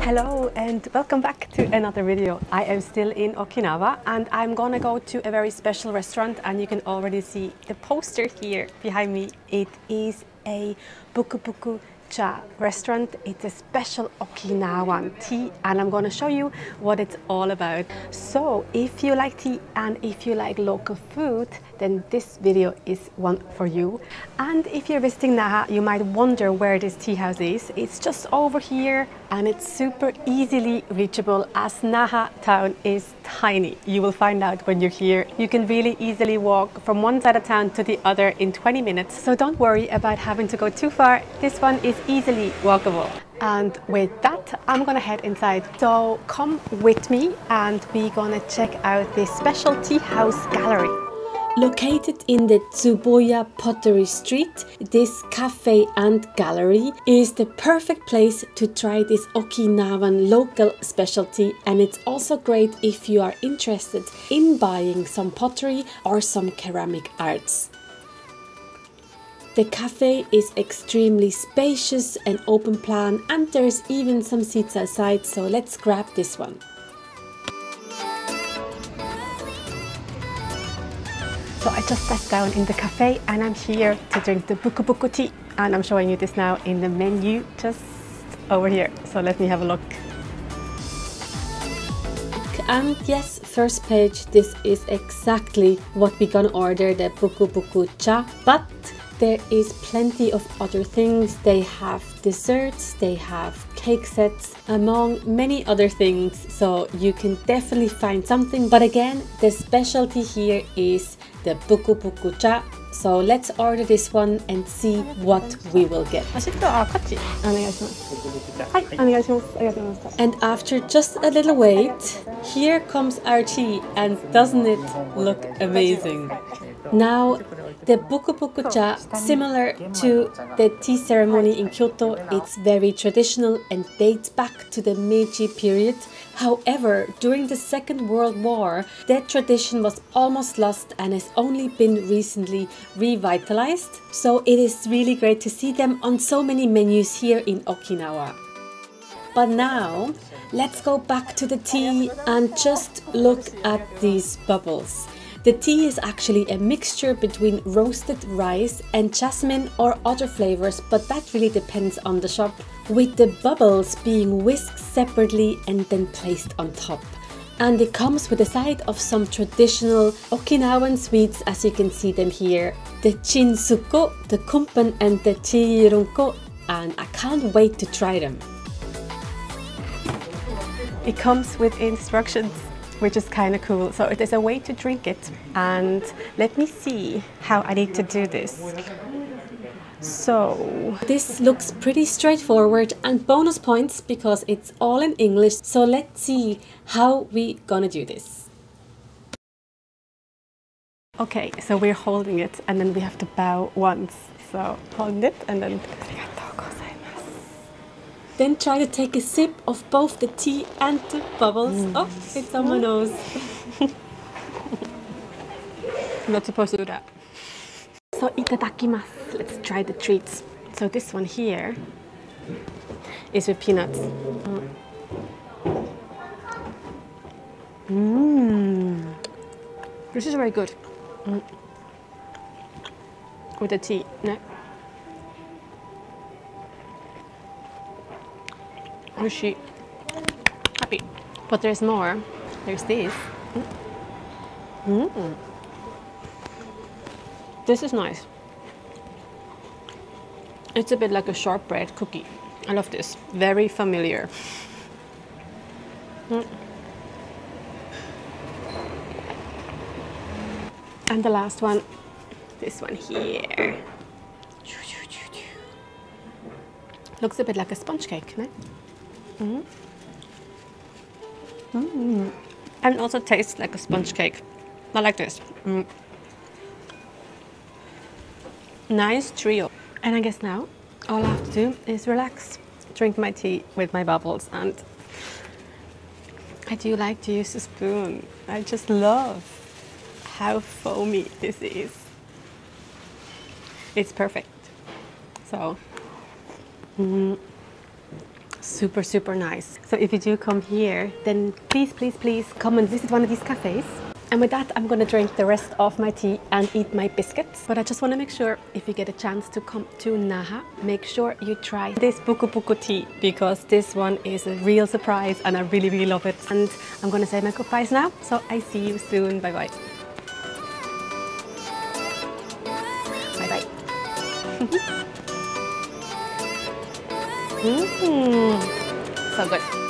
Hello and welcome back to another video. I am still in Okinawa and I'm gonna go to a very special restaurant, and you can already see the poster here behind me. It is a bukubuku cha restaurant. It's a special Okinawan tea and I'm gonna show you what it's all about. So if you like tea and if you like local food, then this video is one for you. And if you're visiting Naha, you might wonder where this tea house is. It's just over here and it's super easily reachable, as Naha town is tiny. You will find out when you're here. You can really easily walk from one side of town to the other in 20 minutes. So don't worry about having to go too far. This one is easily walkable. And with that, I'm gonna head inside. So come with me and we're gonna check out this special tea house gallery. Located in the Tsuboya Pottery Street, this cafe and gallery is the perfect place to try this Okinawan local specialty, and it's also great if you are interested in buying some pottery or some ceramic arts. The cafe is extremely spacious and open plan, and there's even some seats outside, so let's grab this one. So I just sat down in the cafe and I'm here to drink the bukubuku tea, and I'm showing you this now in the menu just over here. So let me have a look. And yes, first page, this is exactly what we're gonna order, the bukubuku cha, but there is plenty of other things. They have desserts, they have cake sets, among many other things, so you can definitely find something. But again, the specialty here is the bukubuku cha, so let's order this one and see what we will get. And after just a little wait, here comes our tea, and doesn't it look amazing? Now, the bukubuku cha, similar to the tea ceremony in Kyoto, it's very traditional and dates back to the Meiji period. However, during the Second World War, that tradition was almost lost and has only been recently revitalized. So it is really great to see them on so many menus here in Okinawa. But now, let's go back to the tea and just look at these bubbles. The tea is actually a mixture between roasted rice and jasmine or other flavors, but that really depends on the shop, with the bubbles being whisked separately and then placed on top. And it comes with a side of some traditional Okinawan sweets, as you can see them here. The Chinsuko, the Kumpen and the Chirunko, and I can't wait to try them. It comes with instructions, which is kind of cool. So there's a way to drink it, and let me see how I need to do this. So this looks pretty straightforward, and bonus points because it's all in English. So let's see how we gonna do this. Okay, so we're holding it and then we have to bow once. So hold it and then. Then try to take a sip of both the tea and the bubbles. Oh, it's on my nose. I'm not supposed to do that. So, itadakimasu. Let's try the treats. So this one here is with peanuts. This is very good. With the tea, no? She happy, but there's more. There's this. This is nice. It's a bit like a shortbread cookie. I love this. Very familiar. And the last one, this one here, looks a bit like a sponge cake, no? And also tastes like a sponge cake, not like this. Nice trio. And I guess now all I have to do is relax, drink my tea with my bubbles, and I do like to use a spoon. I just love how foamy this is. It's perfect. So super, super nice. So if you do come here, then please, please, please come and visit one of these cafes. And with that, I'm gonna drink the rest of my tea and eat my biscuits. But I just wanna make sure, if you get a chance to come to Naha, make sure you try this Buku Buku tea, because this one is a real surprise and I really, really love it. And I'm gonna say my goodbyes now. So I see you soon, bye bye. Bye bye. So good.